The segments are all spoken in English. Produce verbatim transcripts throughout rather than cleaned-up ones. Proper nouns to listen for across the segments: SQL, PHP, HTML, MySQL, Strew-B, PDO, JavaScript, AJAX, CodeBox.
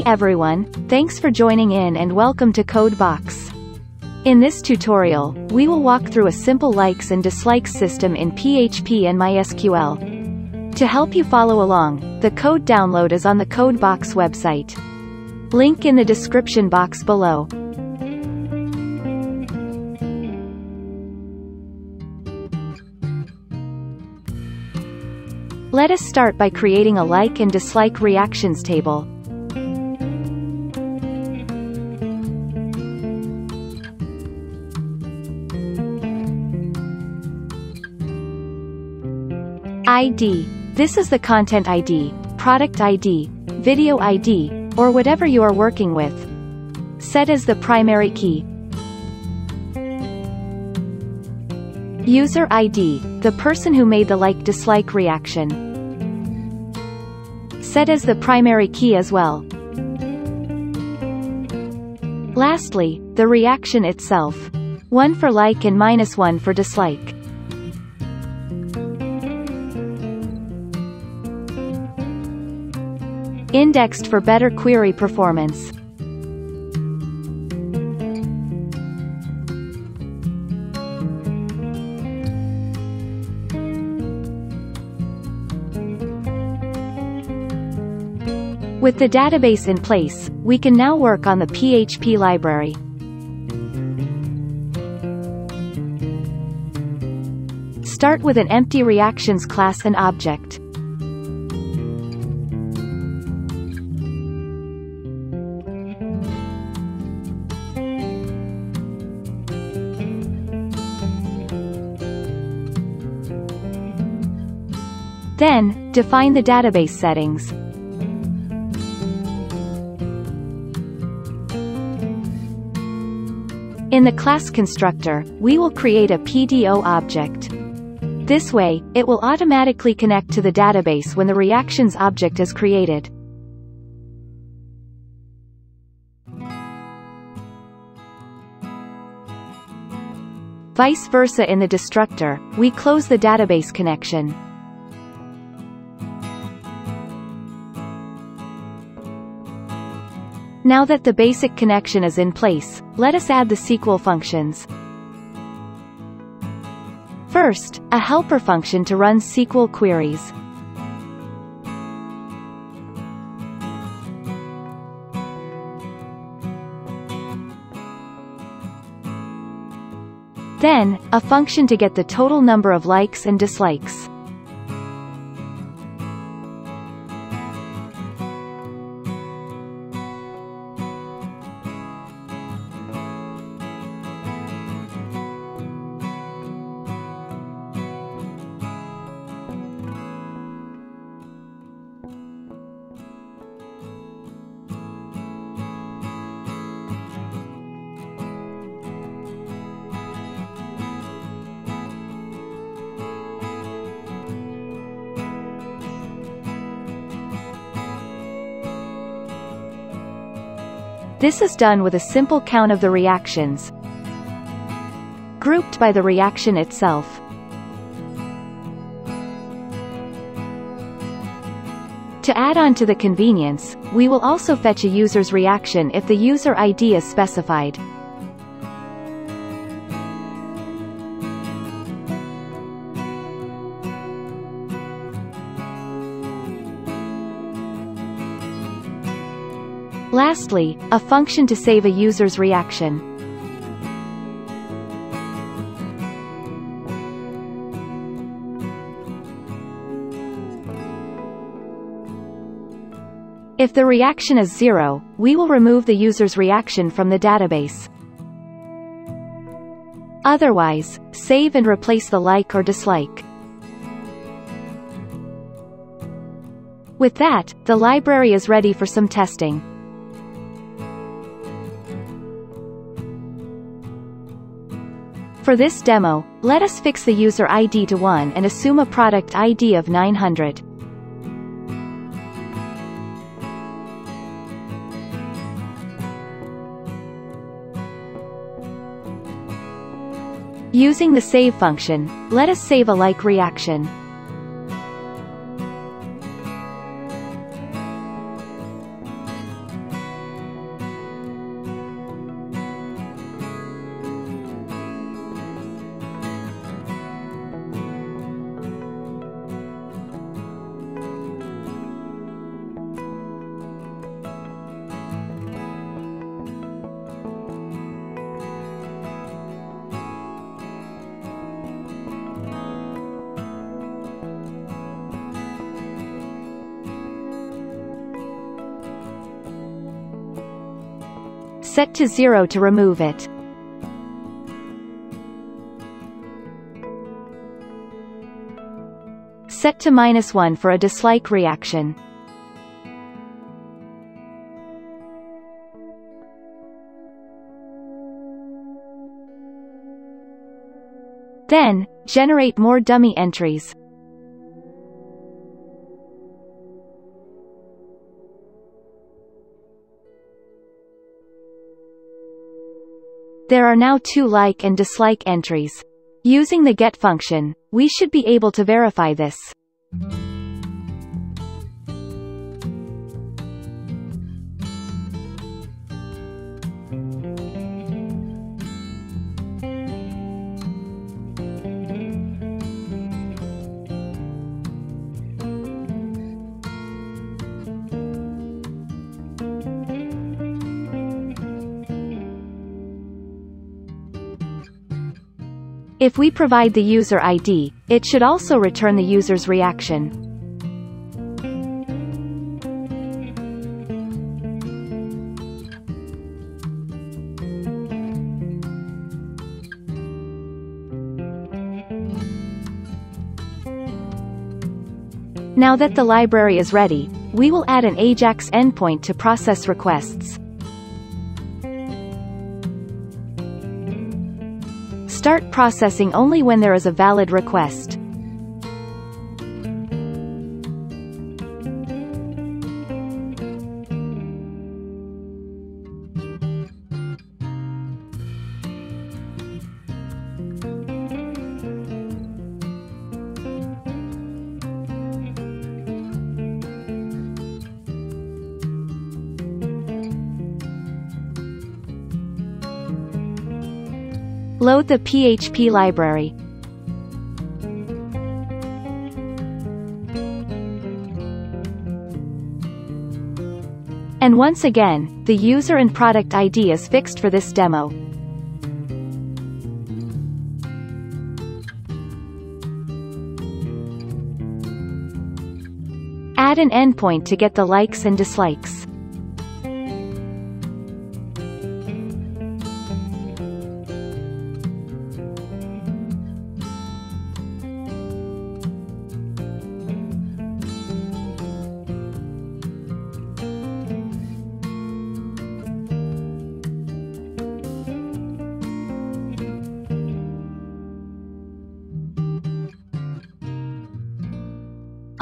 Hey everyone, thanks for joining in and welcome to CodeBox. In this tutorial, we will walk through a simple likes and dislikes system in P H P and MySQL. To help you follow along, the code download is on the CodeBox website. Link in the description box below. Let us start by creating a like and dislike reactions table. I D. This is the content I D, product I D, video I D, or whatever you are working with. Set as the primary key. User I D, the person who made the like-dislike reaction. Set as the primary key as well. Lastly, the reaction itself. one for like and minus one for dislike. Indexed for better query performance. With the database in place, we can now work on the P H P library. Start with an empty reactions class and object. Then, define the database settings. In the class constructor, we will create a P D O object. This way, it will automatically connect to the database when the reactions object is created. Vice versa in the destructor, we close the database connection. Now that the basic connection is in place, let us add the S Q L functions. First, a helper function to run S Q L queries. Then, a function to get the total number of likes and dislikes. This is done with a simple count of the reactions, grouped by the reaction itself. To add on to the convenience, we will also fetch a user's reaction if the user I D is specified. Lastly, a function to save a user's reaction. If the reaction is zero, we will remove the user's reaction from the database. Otherwise, save and replace the like or dislike. With that, the library is ready for some testing. For this demo, let us fix the user I D to one and assume a product I D of nine hundred. Using the save function, let us save a like reaction. Set to zero to remove it. Set to minus one for a dislike reaction. Then, generate more dummy entries. There are now two like and dislike entries. Using the get function, we should be able to verify this. If we provide the user I D, it should also return the user's reaction. Now that the library is ready, we will add an AJAX endpoint to process requests. Start processing only when there is a valid request. Load the P H P library. And once again, the user and product I D is fixed for this demo. Add an endpoint to get the likes and dislikes.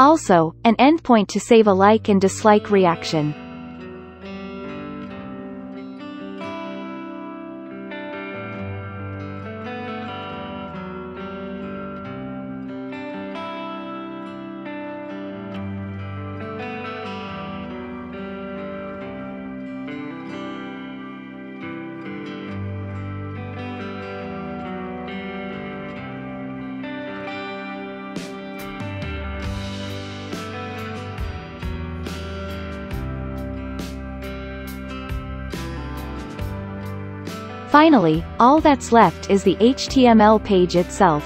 Also, an endpoint to save a like and dislike reaction. Finally, all that's left is the H T M L page itself.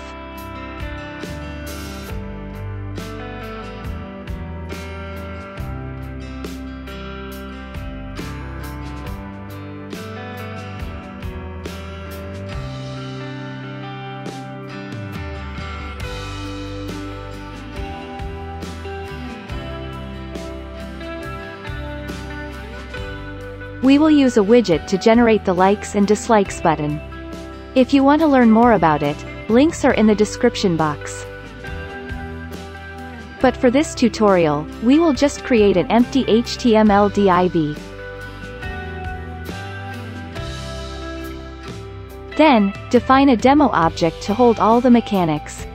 We will use a widget to generate the likes and dislikes button. If you want to learn more about it, links are in the description box. But for this tutorial, we will just create an empty H T M L div. Then, define a demo object to hold all the mechanics.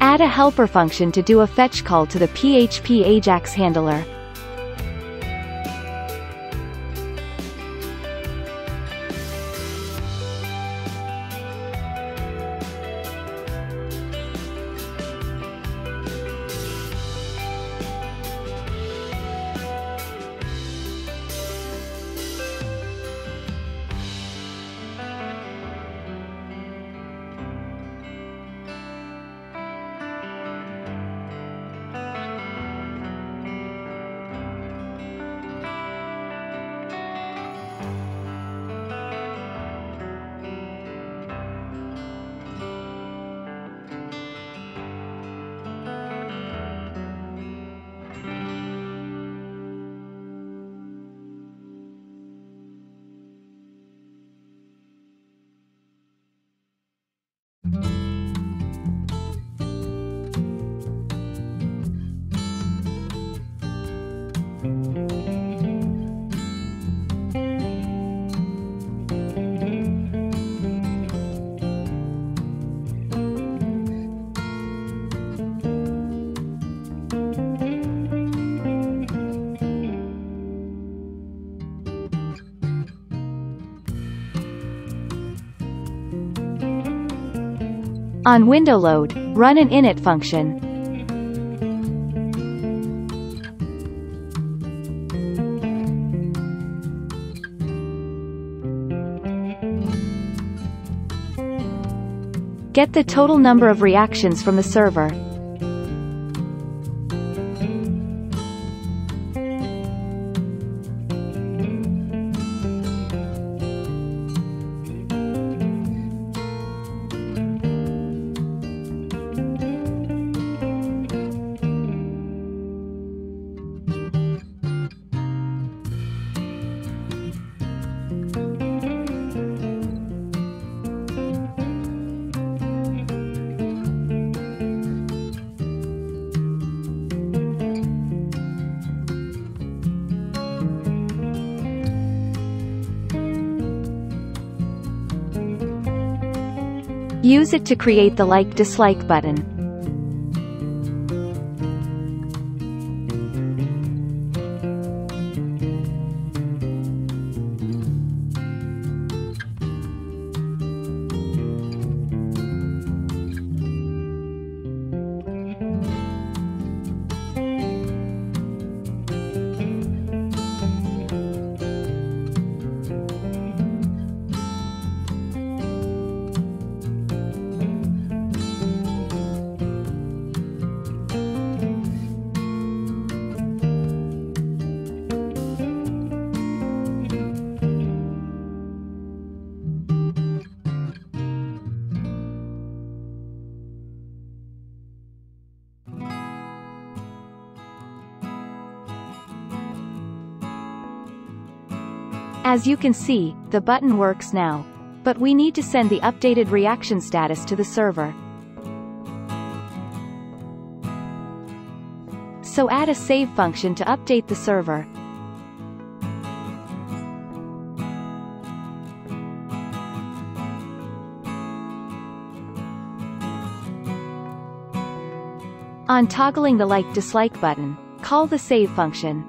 Add a helper function to do a fetch call to the P H P AJAX handler. On window load, run an init function. Get the total number of reactions from the server. Use it to create the like-dislike button. As you can see, the button works now. But we need to send the updated reaction status to the server. So add a save function to update the server. On toggling the like-dislike button, call the save function.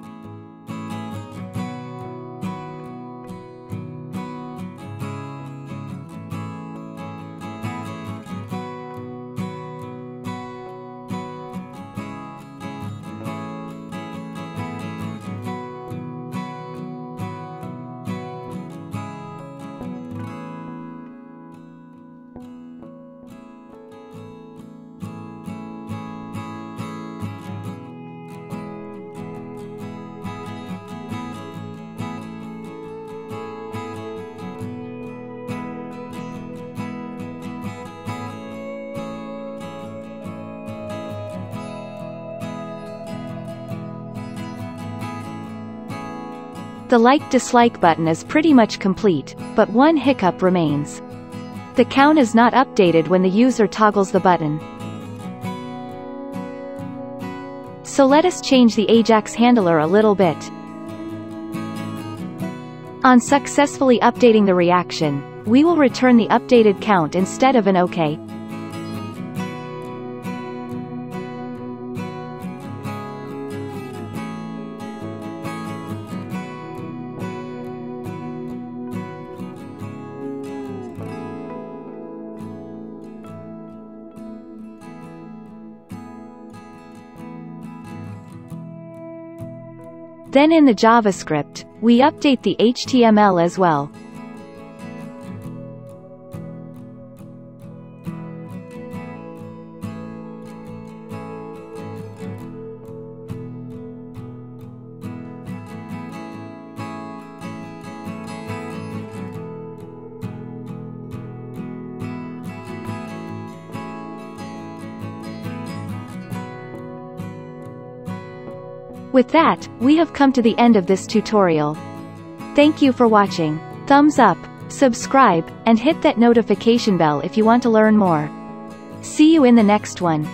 The like-dislike button is pretty much complete, but one hiccup remains. The count is not updated when the user toggles the button. So let us change the AJAX handler a little bit. On successfully updating the reaction, we will return the updated count instead of an OK. Then in the JavaScript, we update the H T M L as well. With that, we have come to the end of this tutorial. Thank you for watching. Thumbs up, subscribe, and hit that notification bell if you want to learn more. See you in the next one.